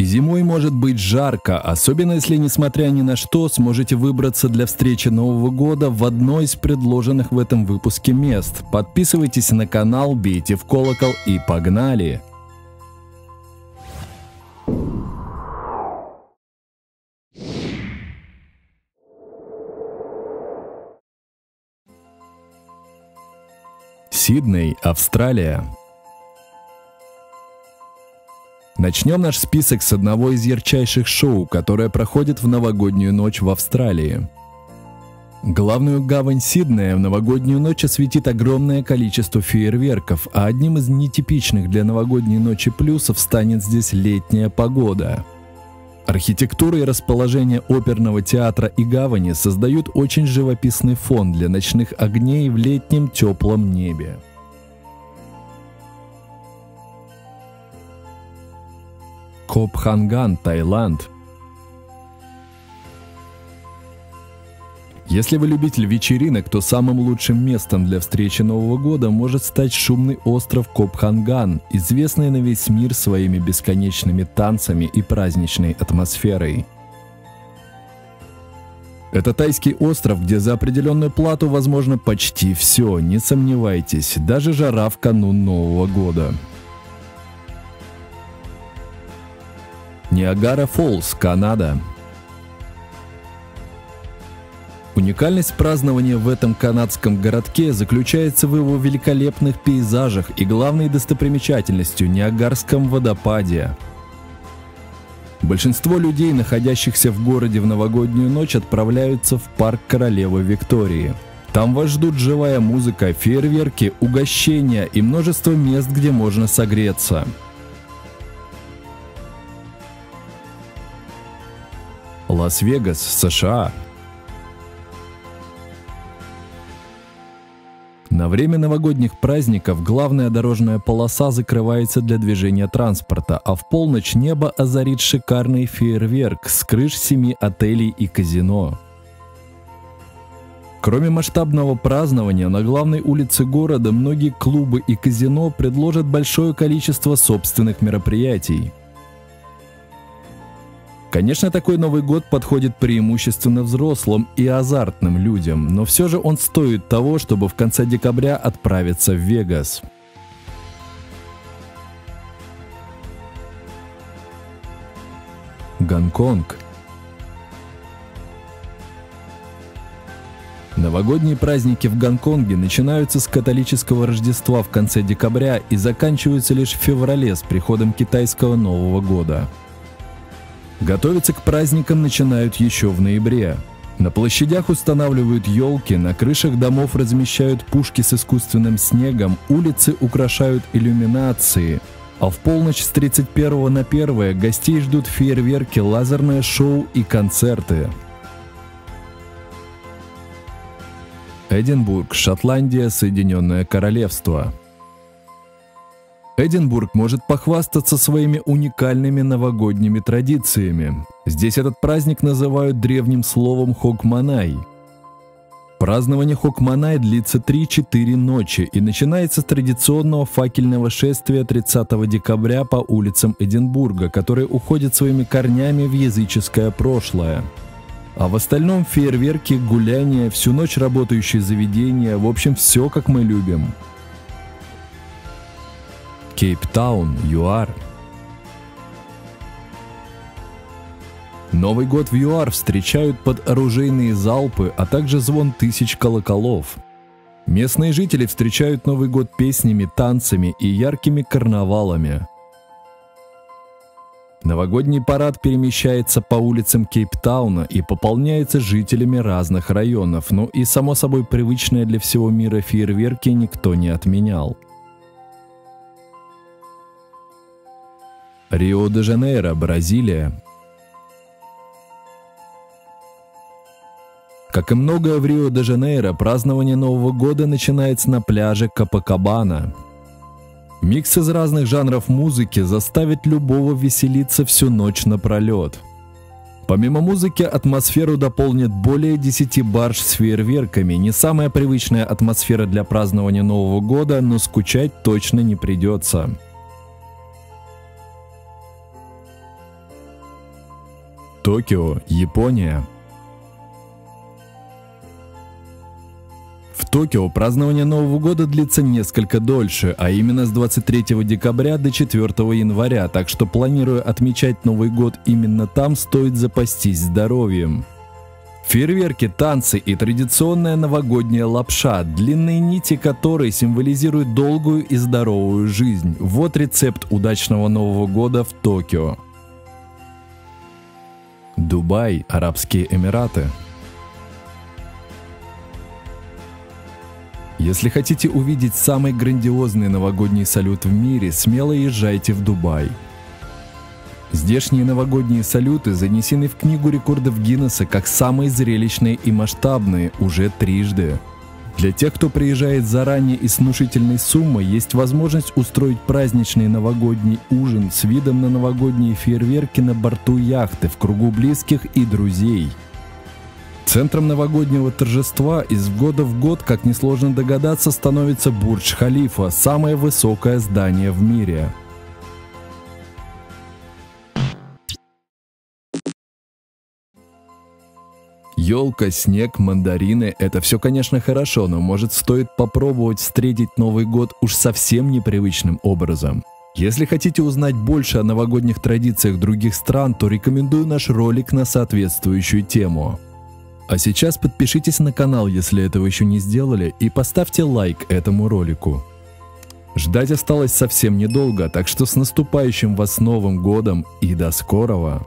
И зимой может быть жарко, особенно если, несмотря ни на что, сможете выбраться для встречи Нового года в одно из предложенных в этом выпуске мест. Подписывайтесь на канал, бейте в колокол и погнали! Сидней, Австралия. Начнем наш список с одного из ярчайших шоу, которое проходит в новогоднюю ночь в Австралии. Главную гавань Сиднея в новогоднюю ночь осветит огромное количество фейерверков, а одним из нетипичных для новогодней ночи плюсов станет здесь летняя погода. Архитектура и расположение оперного театра и гавани создают очень живописный фон для ночных огней в летнем теплом небе. Копханган, Таиланд. Если вы любитель вечеринок, то самым лучшим местом для встречи Нового года может стать шумный остров Копханган, известный на весь мир своими бесконечными танцами и праздничной атмосферой. Это тайский остров, где за определенную плату возможно почти все, не сомневайтесь, даже жара в канун Нового года. Ниагара Фолс, Канада. Уникальность празднования в этом канадском городке заключается в его великолепных пейзажах и главной достопримечательностью – Ниагарском водопаде. Большинство людей, находящихся в городе в новогоднюю ночь, отправляются в парк Королевы Виктории. Там вас ждут живая музыка, фейерверки, угощения и множество мест, где можно согреться. Лас-Вегас, США. На время новогодних праздников главная дорожная полоса закрывается для движения транспорта, а в полночь небо озарит шикарный фейерверк с крыш 7 отелей и казино. Кроме масштабного празднования, на главной улице города многие клубы и казино предложат большое количество собственных мероприятий. Конечно, такой Новый год подходит преимущественно взрослым и азартным людям, но все же он стоит того, чтобы в конце декабря отправиться в Вегас. Гонконг. Новогодние праздники в Гонконге начинаются с католического Рождества в конце декабря и заканчиваются лишь в феврале с приходом китайского Нового года. Готовиться к праздникам начинают еще в ноябре. На площадях устанавливают елки, на крышах домов размещают пушки с искусственным снегом, улицы украшают иллюминации. А в полночь с 31 на 1 гостей ждут фейерверки, лазерное шоу и концерты. Эдинбург, Шотландия, Соединенное Королевство. Эдинбург может похвастаться своими уникальными новогодними традициями. Здесь этот праздник называют древним словом «Хокманай». Празднование Хокманай длится 3-4 ночи и начинается с традиционного факельного шествия 30 декабря по улицам Эдинбурга, которое уходит своими корнями в языческое прошлое. А в остальном фейерверки, гуляния, всю ночь работающие заведения, в общем, все как мы любим. Кейптаун, ЮАР. Новый год в ЮАР встречают под оружейные залпы, а также звон тысяч колоколов. Местные жители встречают Новый год песнями, танцами и яркими карнавалами. Новогодний парад перемещается по улицам Кейптауна и пополняется жителями разных районов, ну и, само собой, привычные для всего мира фейерверки никто не отменял. Рио-де-Жанейро, Бразилия. Как и многое в Рио-де-Жанейро, празднование Нового года начинается на пляже Копакабана. Микс из разных жанров музыки заставит любого веселиться всю ночь напролет. Помимо музыки, атмосферу дополнит более 10 барж с фейерверками. Не самая привычная атмосфера для празднования Нового года, но скучать точно не придется. Токио, Япония. В Токио празднование Нового года длится несколько дольше, а именно с 23 декабря до 4 января, так что, планируя отмечать Новый год именно там, стоит запастись здоровьем. Фейерверки, танцы и традиционная новогодняя лапша, длинные нити которой символизируют долгую и здоровую жизнь. Вот рецепт удачного Нового года в Токио. Дубай, Арабские Эмираты. Если хотите увидеть самый грандиозный новогодний салют в мире, смело езжайте в Дубай. Здешние новогодние салюты занесены в Книгу рекордов Гиннесса как самые зрелищные и масштабные уже трижды. Для тех, кто приезжает заранее и с внушительной суммой, есть возможность устроить праздничный новогодний ужин с видом на новогодние фейерверки на борту яхты в кругу близких и друзей. Центром новогоднего торжества из года в год, как несложно догадаться, становится Бурдж-Халифа, самое высокое здание в мире. Елка, снег, мандарины – это все, конечно, хорошо, но, может, стоит попробовать встретить Новый год уж совсем непривычным образом. Если хотите узнать больше о новогодних традициях других стран, то рекомендую наш ролик на соответствующую тему. А сейчас подпишитесь на канал, если этого еще не сделали, и поставьте лайк этому ролику. Ждать осталось совсем недолго, так что с наступающим вас Новым годом и до скорого!